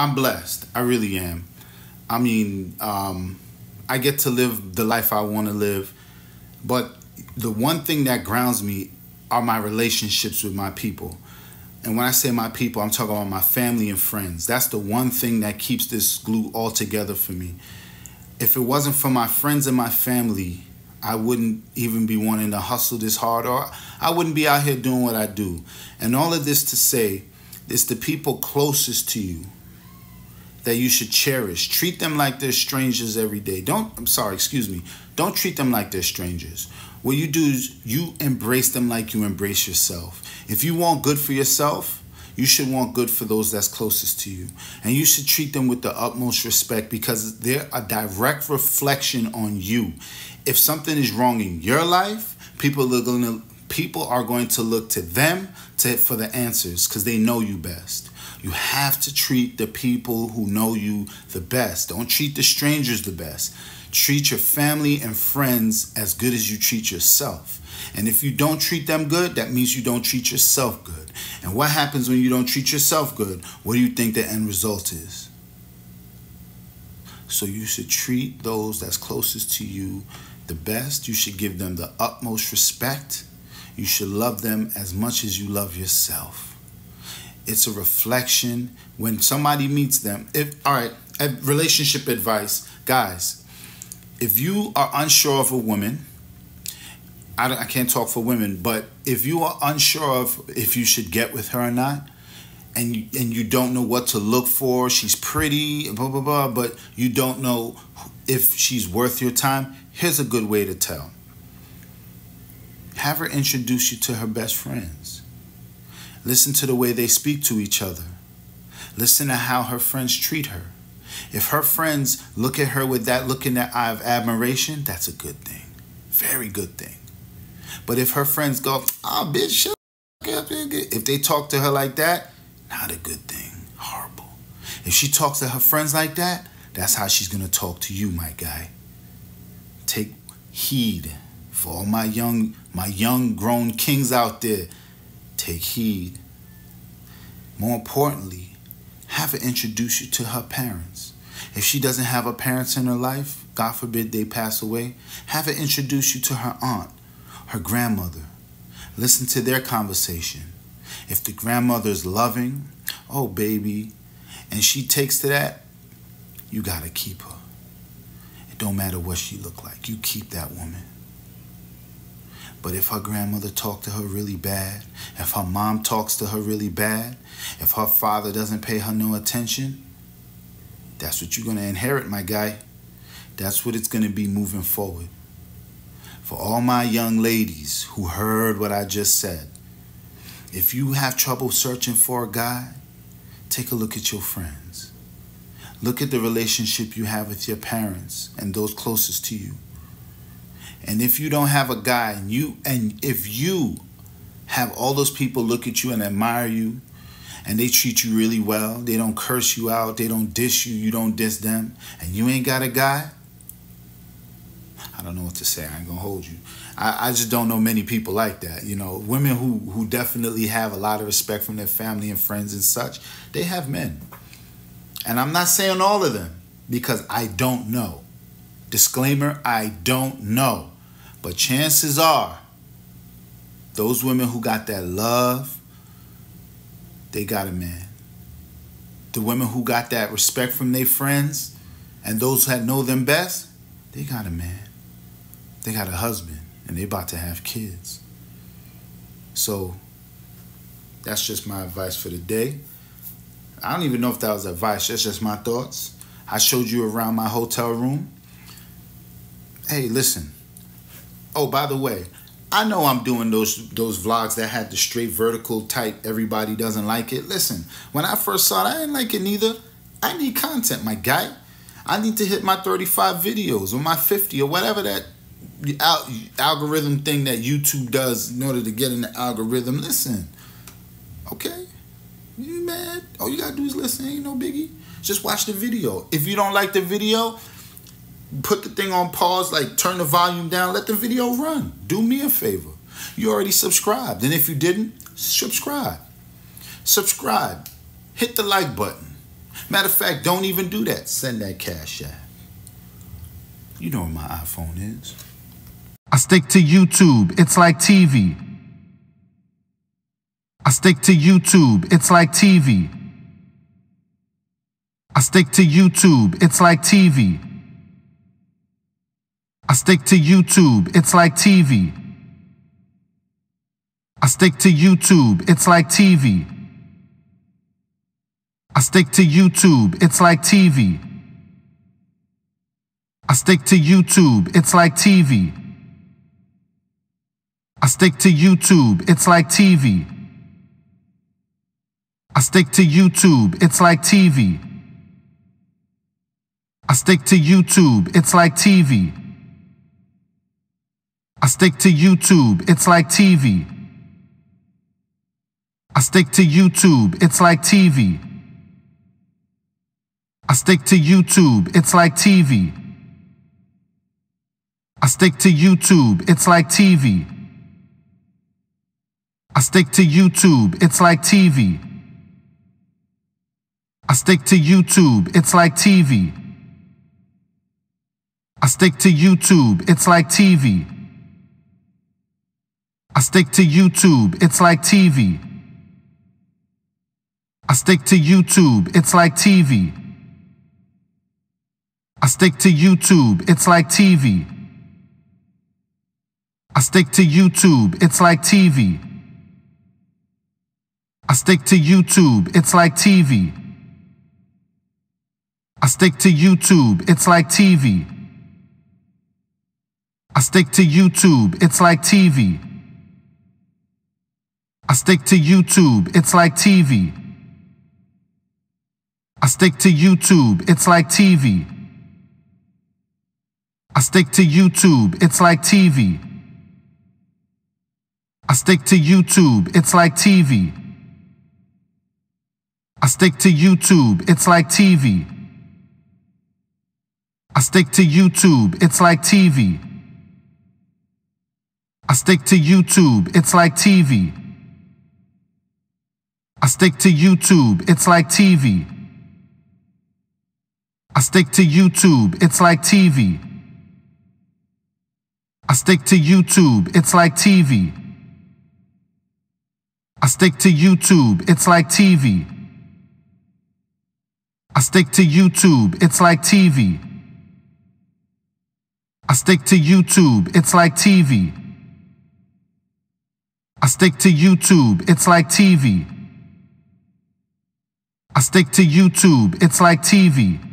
I'm blessed. I really am. I mean, I get to live the life I want to live. But the one thing that grounds me are my relationships with my people. And when I say my people, I'm talking about my family and friends. That's the one thing that keeps this glue all together for me. If it wasn't for my friends and my family, I wouldn't even be wanting to hustle this hard, or I wouldn't be out here doing what I do. And all of this to say, it's the people closest to you that you should cherish. Treat them like they're strangers every day. Don't treat them like they're strangers. What you do is you embrace them like you embrace yourself. If you want good for yourself, you should want good for those that's closest to you. And you should treat them with the utmost respect, because they're a direct reflection on you. If something is wrong in your life, people are going to look to them for the answers, because they know you best. You have to treat the people who know you the best. Don't treat the strangers the best. Treat your family and friends as good as you treat yourself. And if you don't treat them good, that means you don't treat yourself good. And what happens when you don't treat yourself good? What do you think the end result is? So you should treat those that's closest to you the best. You should give them the utmost respect. You should love them as much as you love yourself. It's a reflection when somebody meets them. Relationship advice. Guys, if you are unsure of a woman, I can't talk for women, but if you are unsure of if you should get with her or not, and you don't know what to look for, she's pretty, blah, blah, blah, but you don't know if she's worth your time, here's a good way to tell. Have her introduce you to her best friends. Listen to the way they speak to each other. Listen to how her friends treat her. If her friends look at her with that look in their eye of admiration, that's a good thing. Very good thing. But if her friends go, "Oh, bitch, shut up," if they talk to her like that, not a good thing. Horrible. If she talks to her friends like that, that's how she's going to talk to you, my guy. Take heed. For all my young grown kings out there, take heed. More importantly, have her introduce you to her parents. If she doesn't have her parents in her life, God forbid they pass away, have her introduce you to her aunt, her grandmother. Listen to their conversation. If the grandmother's loving, "Oh, baby," and she takes to that, you gotta keep her. It don't matter what she look like. You keep that woman. But if her grandmother talked to her really bad, if her mom talks to her really bad, if her father doesn't pay her no attention, that's what you're going to inherit, my guy. That's what it's going to be moving forward. For all my young ladies who heard what I just said, if you have trouble searching for a guy, take a look at your friends. Look at the relationship you have with your parents and those closest to you. And if you don't have a guy, and if you have all those people look at you and admire you, and they treat you really well, they don't curse you out, they don't diss you, you don't diss them, and you ain't got a guy, I don't know what to say. I ain't gonna hold you. I just don't know many people like that. You know, women who definitely have a lot of respect from their family and friends and such, they have men. And I'm not saying all of them, because I don't know. Disclaimer, I don't know. But chances are, those women who got that love, they got a man. The women who got that respect from their friends and those that know them best, they got a man. They got a husband, and they about to have kids. So that's just my advice for the day. I don't even know if that was advice. That's just my thoughts. I showed you around my hotel room. Hey, listen. Oh, by the way, I know I'm doing those vlogs that had the straight vertical type. Everybody doesn't like it. Listen, when I first saw it, I didn't like it neither. I need content, my guy. I need to hit my 35 videos or my 50 or whatever that algorithm thing that YouTube does in order to get in the algorithm. Listen, okay? You mad? All you gotta do is listen. Ain't no biggie. Just watch the video. If you don't like the video, put the thing on pause, like turn the volume down, let the video run. Do me a favor. You already subscribed. And if you didn't, subscribe. Hit the like button. Matter of fact, don't even do that. Send that Cash App. You know where my iPhone is. I stick to YouTube. It's like TV. I stick to YouTube. It's like TV. I stick to YouTube. It's like TV. I stick to YouTube. It's like TV. I stick to YouTube. It's like TV. I stick to YouTube. It's like TV. I stick to YouTube. It's like TV. I stick to YouTube. It's like TV. I stick to YouTube. It's like TV. I stick to YouTube. It's like TV. I stick to YouTube. It's like TV. I stick to YouTube. It's like TV. I stick to YouTube. It's like TV. I stick to YouTube. It's like TV. I stick to YouTube. It's like TV. I stick to YouTube. It's like TV. I stick to YouTube. It's like TV. I stick to YouTube. It's like TV. I stick to YouTube. It's like TV. I stick to YouTube. It's like TV. I stick to YouTube. It's like TV. I stick to YouTube. It's like TV. I stick to YouTube. It's like TV. I stick to YouTube. It's like TV. I stick to YouTube. It's like TV. I stick to YouTube. It's like TV. I stick to YouTube. It's like TV. I stick to YouTube. It's like TV. I stick to YouTube. It's like TV. I stick to YouTube. It's like TV. I stick to YouTube. It's like TV. I stick to YouTube. It's like TV. I stick to YouTube. It's like TV. I stick to YouTube. It's like TV. I stick to YouTube. It's like TV. I stick to YouTube. It's like TV. I stick to YouTube. It's like TV. I stick to YouTube. It's like TV. I stick to YouTube. It's like TV.